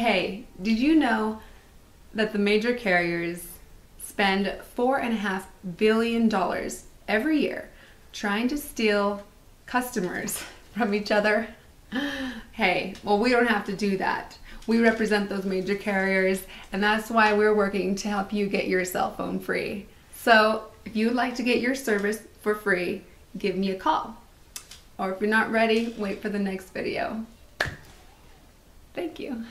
Hey, did you know that the major carriers spend $4.5 billion every year trying to steal customers from each other? Hey, well, we don't have to do that. We represent those major carriers, and that's why we're working to help you get your cell phone free. So if you would like to get your service for free, give me a call. Or if you're not ready, wait for the next video. Thank you.